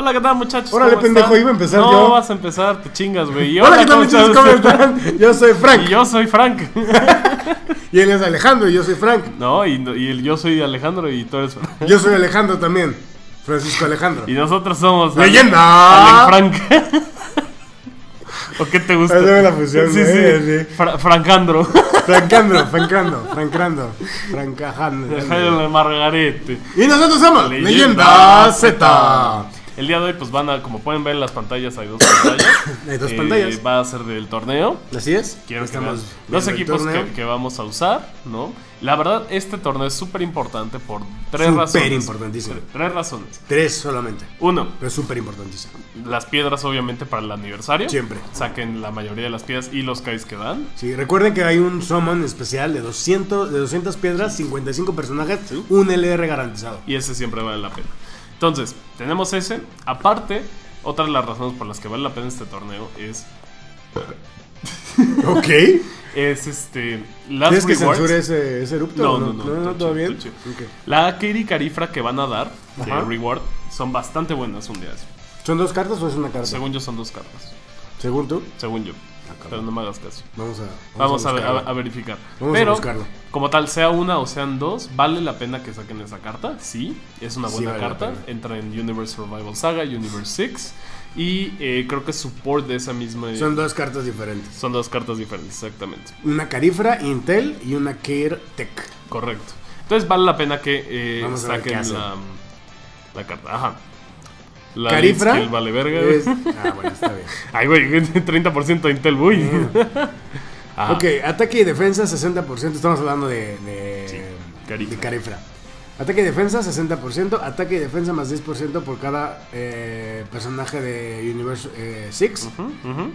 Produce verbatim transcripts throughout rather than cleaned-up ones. Hola, ¿qué tal, muchachos? Órale, pendejo, iba a empezar no, yo. No, vas a empezar, te chingas, güey. Hola, ¿qué tal, muchachos? ¿Cómo están? Yo soy Frank. Y yo soy Frank. Y él es Alejandro y yo soy Frank. No, y, y el, yo soy Alejandro y tú eres Frank. Yo soy Alejandro también. Francisco Alejandro. Y nosotros somos... ¡Leyenda! Ale Frank. ¿O qué te gusta? Esa es la fusión, sí, ¿eh? Sí. Fra Francandro. Francandro, Francandro, Francandro, Francajandro. Jaime Margarete. Y nosotros somos Leyenda, Leyenda Z. El día de hoy, pues van a, como pueden ver en las pantallas, hay dos pantallas. Hay dos eh, pantallas. Va a ser del torneo. Así es. Quiero que vean los equipos que, que vamos a usar, ¿no? La verdad, este torneo es súper importante por tres super razones. Súper importantísimo. Tres, tres razones. Tres solamente. Uno. Pero súper importantísimo. Las piedras, obviamente, para el aniversario. Siempre. Saquen la mayoría de las piedras y los Kais que dan. Sí, recuerden que hay un summon especial de doscientas, de doscientas piedras, cincuenta y cinco personajes, sí. Un L R garantizado. Y ese siempre vale la pena. Entonces, tenemos ese. Aparte, otra de las razones por las que vale la pena este torneo es... Ok. Es este... ¿Tienes que censurar ese, ese erupto? No, no, no. no, no, no ¿Todo bien? Okay. La Kairi Carifra que van a dar de Ajá. reward son bastante buenas un día. ¿Son dos cartas o es una carta? Según yo son dos cartas. ¿Según tú? Según yo. Acabado. Pero no me hagas caso. Vamos a, vamos vamos a, ver, a, a verificar. Vamos Pero, a como tal, sea una o sean dos, ¿vale la pena que saquen esa carta? Sí, es una buena sí, vale carta. Entra en Universe Survival Saga, Universe seis. Y eh, creo que es support de esa misma... Son dos cartas diferentes. Son dos cartas diferentes, exactamente. Una Carifra Intel y una Care Tech. Correcto. Entonces vale la pena que eh, saquen la, la carta. Ajá. La Carifra que el vale verga es... Ah, bueno, está bien. Ay, güey, treinta por ciento de Intel, güey. Mm. Ah. Ok, ataque y defensa sesenta por ciento. Estamos hablando de, de, sí, Carifra. de Carifra. Ataque y defensa sesenta por ciento. Ataque y defensa más diez por ciento por cada eh, personaje de Universe seis. Uh-huh, uh-huh.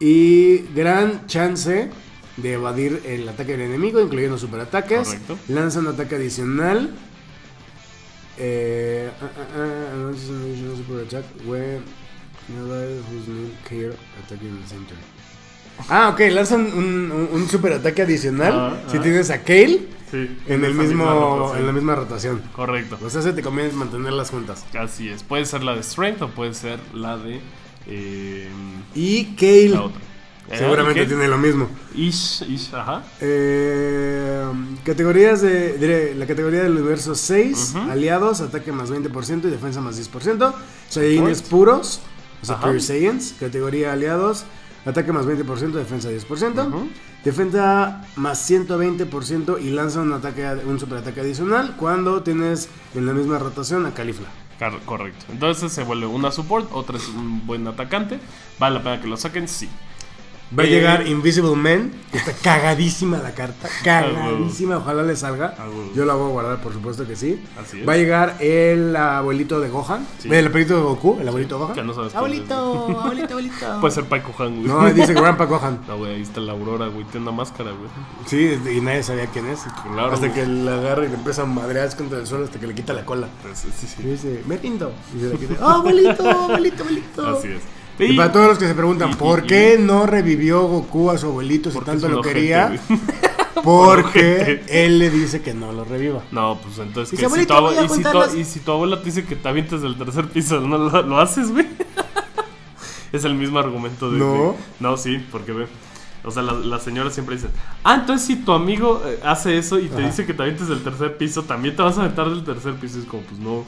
Y gran chance de evadir el ataque del enemigo, incluyendo superataques. Correcto. Lanza un ataque adicional. Eh, uh, uh, uh, super attack when who's name care attacking in the center. Ah, ok, lanzan un, un, un super ataque adicional uh, uh, si tienes a Kale sí, en, en, el mismo, en la misma rotación. Correcto. O sea, se te conviene mantenerlas juntas. Así es, puede ser la de Strength o puede ser la de... Eh, y Kale. La otra. Seguramente okay. tiene lo mismo. Ish, ish, ajá. Eh, categorías de, de. La categoría del universo seis: uh-huh. aliados, ataque más veinte por ciento y defensa más diez por ciento. Saiyans puros, o sea, pure Saiyans. Categoría aliados, ataque más veinte por ciento, defensa diez por ciento. Uh-huh. Defensa más ciento veinte por ciento y lanza un ataque, un superataque adicional cuando tienes en la misma rotación a Caulifla. Correcto. Entonces se vuelve una support, otra es un buen atacante. ¿Vale la pena que lo saquen? Sí. Va a eh, llegar Invisible Man, que está cagadísima la carta, cagadísima, ojalá le salga. Yo la voy a guardar, por supuesto que sí. Así es. Va a llegar el abuelito de Gohan, sí. el abuelito de Goku, el abuelito sí, de Gohan. Que no sabes abuelito, es, abuelito, abuelito. Puede ser Pai Gohan, güey. No, dice Grandpa Gohan. No, güey, ahí está la Aurora, güey, tiene una máscara, güey. Sí, y nadie sabía quién es. Claro, hasta güey. que la agarra y le empieza a madrear contra el suelo hasta que le quita la cola. Entonces, sí, sí. Y dice, me rindo. Y se le quita, oh, abuelito, abuelito, abuelito. Así es. Sí. Y para todos los que se preguntan, y, y, ¿por qué y, no revivió Goku a su abuelito si tanto lo quería? Porque él le dice que no lo reviva. No, pues entonces, que si tu abuela, y, si tu, y si tu abuela te dice que te avientas del tercer piso, ¿no lo, lo haces, güey? Es el mismo argumento de... No, de, no sí, porque ve... O sea, las la señoras siempre dicen, ah, entonces si tu amigo hace eso y te Ajá. dice que te avientes del tercer piso, también te vas a aventar del tercer piso. Y es como, pues no...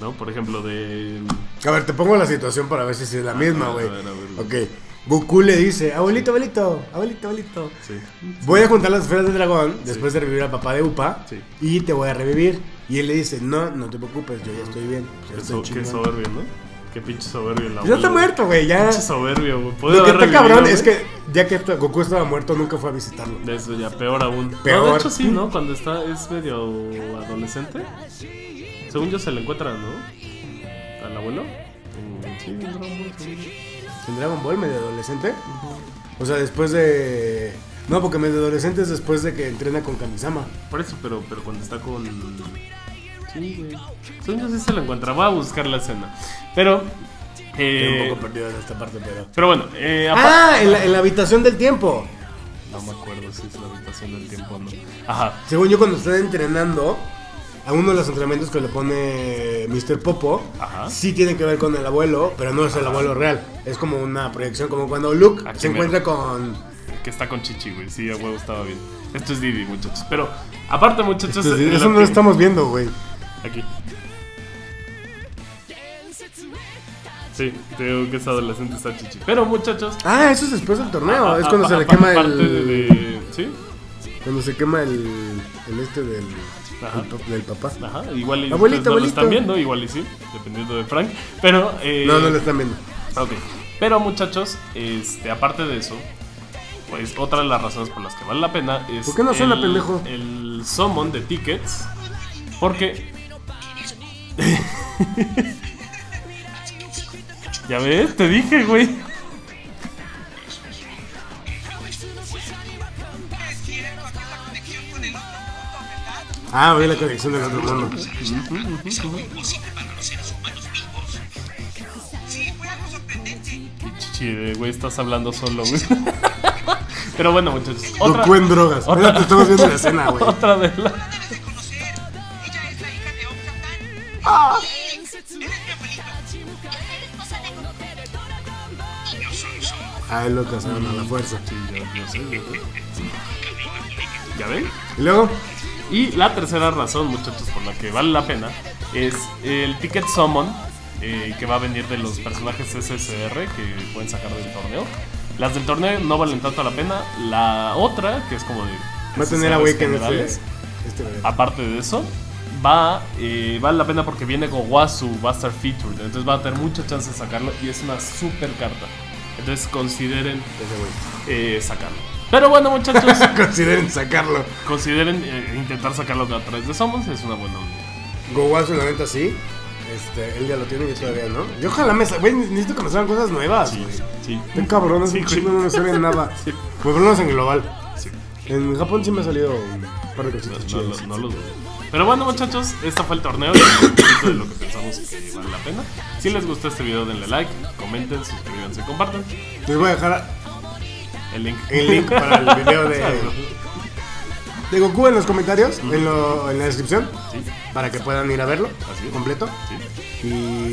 ¿No? Por ejemplo, de... A ver, te pongo la situación para ver si es la ah, misma, güey. Ok, Goku le dice, abuelito, abuelito, abuelito, abuelito. Sí. Voy a juntar las esferas de dragón después sí. de revivir al papá de Upa sí. y te voy a revivir. Y él le dice, no, no te preocupes, yo ya estoy bien. Ya estoy so, qué soberbio, ¿no? Qué pinche soberbio la Ya está muerto, güey, ya. Pinche soberbio, güey. Lo que está cabrón wey? es que ya que Goku estaba muerto, nunca fue a visitarlo. Eso ya, peor aún. Peor. No, de hecho sí, ¿no? Cuando está, es medio adolescente. Según yo se le encuentra, ¿no? ¿Al abuelo? Sí, en Dragon Ball. ¿En Dragon Ball medio adolescente? Uh-huh. O sea, después de... No, porque medio adolescente es después de que entrena con Kamisama. Por eso, pero, pero cuando está con... Sí, güey. Según yo sí se le encuentra. Va a buscar la escena. Pero... Eh... Estoy un poco perdido en esta parte, pero... Pero bueno, eh... ¡Ah! En la, en la habitación del tiempo. No me acuerdo si es la habitación del tiempo o no. Ajá. Según yo, cuando está entrenando... a uno de los entrenamientos que le pone míster Popo, ajá, sí tiene que ver con el abuelo, pero no es, ajá, el abuelo real. Es como una proyección, como cuando Luke aquí se mero encuentra con... Que está con Chichi, güey. Sí, a huevo estaba bien. Esto es Didi, muchachos. Pero, aparte, muchachos... Es, eso no lo estamos viendo, güey. Aquí. Sí, te digo que es adolescente, está Chichi. Pero, muchachos... Ah, eso es después del torneo. Ah, es cuando ah, se ah, le quema el... De, de... ¿Sí? Cuando se quema el... El este del... Ajá. El, del papá. Ajá, igual y abuelito, no lo están viendo, igual y sí, dependiendo de Frank. Pero... Eh... No, no lo están viendo. Ok. Pero, muchachos, este, aparte de eso... Pues otra de las razones por las que vale la pena es... ¿Por qué no suena, el, pendejo? El summon de tickets. Porque... Ya ves, te dije, güey. Ah, voy a la conexión del otro mundo. Chichi, güey, estás hablando solo, güey. Pero bueno, muchachos, otra... Goku en drogas. Otra, mira, te estamos viendo la escena, güey. Otra de la... Ah. Ah, él lo casaron a la fuerza. Sí, yo, yo sé, yo sé. ¿Ya ven? ¿Y luego? Y la tercera razón, muchachos, por la que vale la pena es el Ticket Summon, eh, que va a venir de los personajes S S R que pueden sacar del torneo. Las del torneo no valen tanto la pena. La otra, que es como de... Va a tener a güey que no este, este aparte de eso, va eh, vale la pena porque viene Gowasu, va a estar featured. Entonces va a tener mucha chance de sacarlo y es una super carta. Entonces consideren eh, sacarlo. Pero bueno, muchachos. Consideren sacarlo. Consideren eh, intentar sacarlo a través de Somos. Es una buena idea. Gowasu, la neta, sí. Este, él ya lo tiene y todavía, ¿no? Yo ojalá me... Güey, necesito que me salgan cosas nuevas. Sí, sí. Qué cabrones, sí, sí, no me salen nada. Sí. Por lo menos en global. Sí. En Japón sí me ha salido un par de cositas no, chidas. No, no los veo. Pero bueno, muchachos, este fue el torneo. Un poquito de lo que pensamos que vale la pena. Si les gustó este video, denle like, comenten, suscríbanse, compartan. Les voy a dejar el link, el link para el video de... de Goku en los comentarios, mm. en, lo, en la descripción, sí, para que puedan ir a verlo. Así completo. Sí.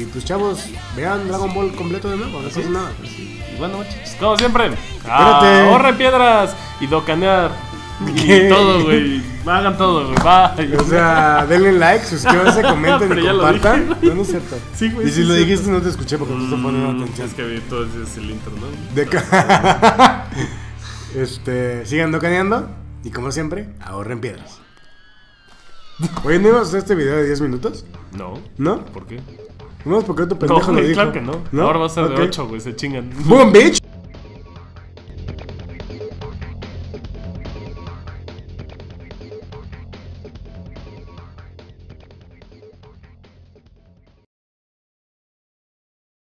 Y pues, chavos, vean Dragon Ball completo de nuevo, no pasa nada. Sí. Y bueno, muchachos, como siempre, ahorren piedras y docanear. ¿Qué? Y todo, güey. Hagan todo, güey. O sea, denle like, suscríbanse, comenten, pero y compartan. Dije, no, no es cierto. Sí, güey, y si sí, lo dijiste, sí, no te escuché porque no mm, te ponen atención. Es que vi todo es el intro, ¿no? De ca este, sigan docaneando. Y como siempre, ahorren piedras. Oye, ¿no ibas a hacer este video de diez minutos? No. ¿No? ¿Por qué? No, porque otro pendejo no, lo dijo. Claro que no. ¿No? Ahora va a ser okay. De ocho, güey, se chingan. ¡Boom, bitch!